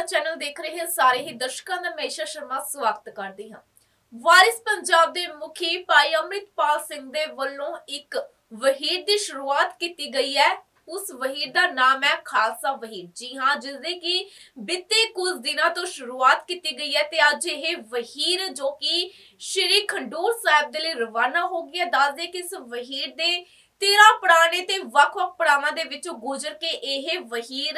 Media channel देख रहे सारे ही दर्शकों का मैं ईशा शर्मा स्वागत करती हां। वारिस पंजाब के मुखी भाई अमृतपाल सिंह दे वल्लों एक वहीर की शुरुआत की गई है। उस वहीर का नाम है खालसा वहीर। जी हाँ, जिसकी की बीते कुछ दिनों तो शुरुआत की गई है। अज यह वहीर जो कि श्री खंडूर साहब के लिए रवाना हो गया। दस दे कि इस वहीर के 13 पड़ाने ते वख-वख पड़ावां दे विचों गुजर के यह वहीर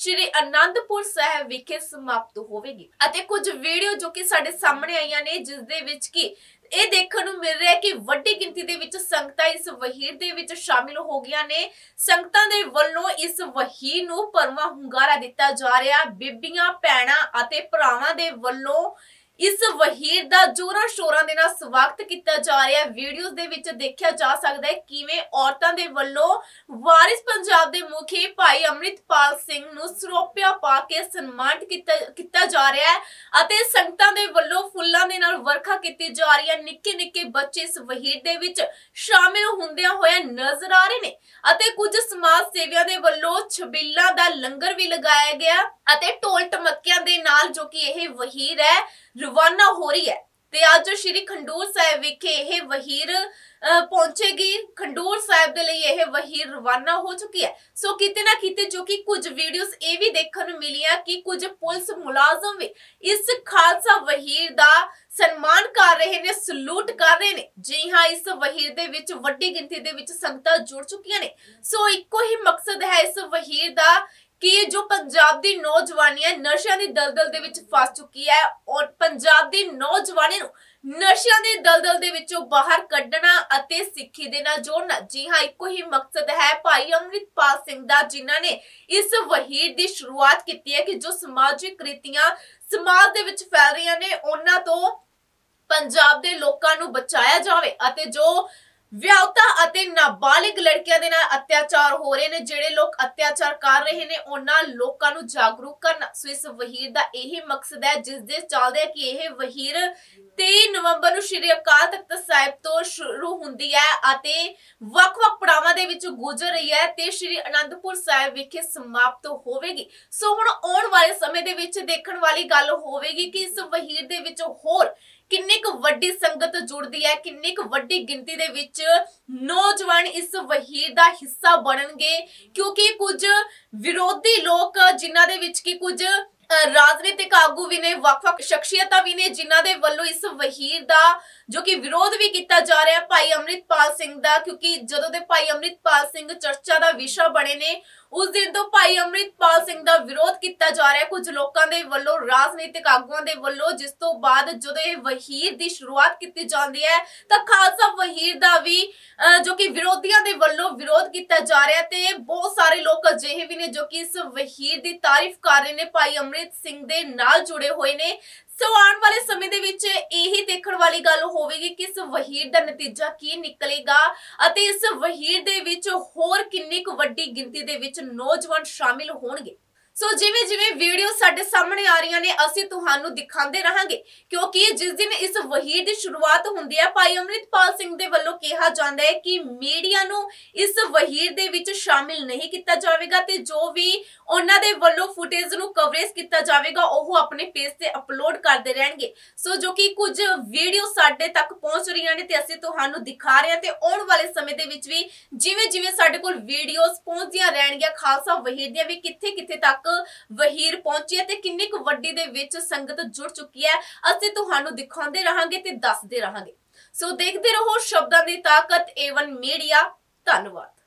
श्री आनंदपुर साहब विखे समाप्त होवेगी। अते कुछ वीडियो जो कि साडे सामने आईयां ने जिस दे विच कि यह देखने को मिल रहा है कि वड्डी गिनती दे विच संगतां इस वहीर दे विच शामिल हो गईयां ने। संगतां दे वल्लों इस वहीर नूं परवा हुंगारा दिता जा रहा। बीबियां भैणां अते भरावां दे वल्लों इस वहीर दा जोरा शोरा दे नाल स्वागत किया जा रहा है। वीडियोस दे विच देखा जा सकता है किवें औरतां दे वल्लों वारिस पंजाब दे मुखी भाई अमृतपाल सिंह नूं सरोपिया पा के सन्मानित किया जा रहा है अते संगतां दे वल्लों फुल्लां दे नाल वर्खा की जा रही है। निक्के निक्के बच्चे इस वहीर दे विच शामिल हुंदियां होया नजर आ रहे हैं अते कुछ समाज सेवियां दे वल्लों छबिल्ला दा लंगर भी लगाया गया अते ढोल टमकियां दे नाल जो कि यह वहीर है रवाना हो रही है। ते आज श्री खंडूर साहब विखे यह वहीर पहुंचेगी। खंडूर साहब के लिए यह वहीर रवाना हो चुकी है। सो किते ना किते जो कि कुछ वीडियोस ये भी देखने को मिली कि कुछ पुलिस मुलाजम भी इस खालसा वहीर का सन्मान कर रहे ने, सलूट कर रहे ने। जी हाँ, इस वहीर दे विच वड्डी गिनती दे विच संगतां जुड़ चुकियां ने। सो इको ही मकसद है इस वहीर का कि जो पंजाब की नौजवानी है नशा की दलदल दे विच फस चुकी है और पंजाब की नौजवानी नशा की दलदल दे विचों बाहर कढ़ना अते सिक्खी दे नाल जोड़ना। जी हाँ, इको ही मकसद है भाई अमृतपाल सिंह दा जिन्हां ने इस वहीर की शुरुआत की है कि जो समाजिक कृतियां समाज दे विच फैल रही ने उन्हां तों पंजाब दे लोकां नूं बचाया जावे अते जो ਵਿਆਹੁਤਾ ਅਤੇ ਨਾਬਾਲਿਗ ਲੜਕੀਆਂ ਦੇ ਨਾਲ ਅਤਿਆਚਾਰ ਹੋ ਰਹੇ ਨੇ, ਜਿਹੜੇ ਲੋਕ ਅਤਿਆਚਾਰ ਕਰ ਰਹੇ ਨੇ ਉਹਨਾਂ ਲੋਕਾਂ ਨੂੰ ਜਾਗਰੂਕ ਕਰਨਾ। ਸੋ ਇਸ ਵਹੀਰ ਦਾ ਇਹੀ ਮਕਸਦ ਹੈ ਜਿਸ ਦੇ ਚੱਲਦੇ ਕਿ ਇਹ ਵਹੀਰ 23 ਨਵੰਬਰ ਨੂੰ ਸ਼੍ਰੀ ਅਕਾਲ ਤਖਤ ਸਾਹਿਬ ਤੋਂ ਸ਼ੁਰੂ ਹੁੰਦੀ ਹੈ ਅਤੇ ਵੱਖ-ਵੱਖ ਪੜਾਵਾਂ ਦੇ ਵਿੱਚ ਗੁਜ਼ਰ ਰਹੀ ਹੈ ਤੇ ਸ਼੍ਰੀ ਅਨੰਦਪੁਰ ਸਾਹਿਬ ਵਿਖੇ ਸਮਾਪਤ ਹੋਵੇਗੀ। ਸੋ ਹੁਣ ਆਉਣ ਵਾਲੇ ਸਮੇਂ ਦੇ ਵਿੱਚ ਦੇਖਣ ਵਾਲੀ ਗੱਲ ਹੋਵੇਗੀ ਕਿ ਇਸ ਵਹੀਰ ਦੇ ਵਿੱਚ ਹੋਰ किन्नी क वड्डी संगत जुड़ती है, किन्नी क वड्डी गिनती दे विच नौजवान इस वहीर दा हिस्सा बनणगे क्योंकि कुछ विरोधी लोग जिन्हां दे विच कि कुछ राजनीतिक आगू भी ने, वख-वख शख्सियतां भी ने जिन्हां दे वल्लों इस वहीर दा जो कि विरोध भी किया जा रहा है भाई अमृतपाल सिंह दा। क्योंकि जदों दे भाई अमृतपाल सिंह चर्चा दा विशा बने ने उस दिन तो भाई अमृतपाल सिंह दा विरोध किया जा रहा है कुछ लोगों के वल्लों, राजनीतिक आगुआं दे वल्लों। जिस तो बाद जदों इह वहीर दी शुरुआत की जाती है तो खालसा वहीर दा भी जो कि विरोधियों के वल्लों विरोध किया जा रहा है ते बहुत सारे लोग अजिहे भी ने जो कि इस वहीर की तारीफ कर रहे हैं भाई अमृत सिंह दे नाल जुड़े हुए ने। सो आने वाले समय दे विच यही देखने वाली गल होगी कि इस वहीर का नतीजा की निकलेगा अते इस वहीर दे विच होर किन्नी क वड्डी गिनती दे विच नौजवान शामिल होणगे। सो जिवें जिवें वीडियो साडे सामने आ रही ने असीं तुहानूं दिखांदे रहांगे क्योंकि जिस दिन इस वहीर की शुरुआत हुंदी है भाई अमृतपाल सिंह दे वल्लों कहा जाता है कि मीडिया नूं इस वहीर दे विच शामिल नहीं किया जाएगा ते जो भी उन्हां दे वल्लों फुटेज नूं कवरेज किया जाएगा वह अपने पेज से अपलोड करते रहणगे। सो जो कि कुछ वीडियो साडे तक पहुँच रही ने ते असीं तुहानूं दिखा रहे हैं ते आने वाले समय दे विच भी जिवें जिवें साडे कोल वीडियोज़ पहुँचदियां रहणगियां खालसा वहीर दियां भी कित्थे कित्थे तक वहीर पहुंची है ते किन्नी क वड्डी दे विच संगत जुड़ चुकी है असीं तुहानूं दिखाउंदे रहांगे ते दसदे रहांगे। सो देखदे रहो शब्दां दी ताकत A1 मीडिया। धन्नवाद।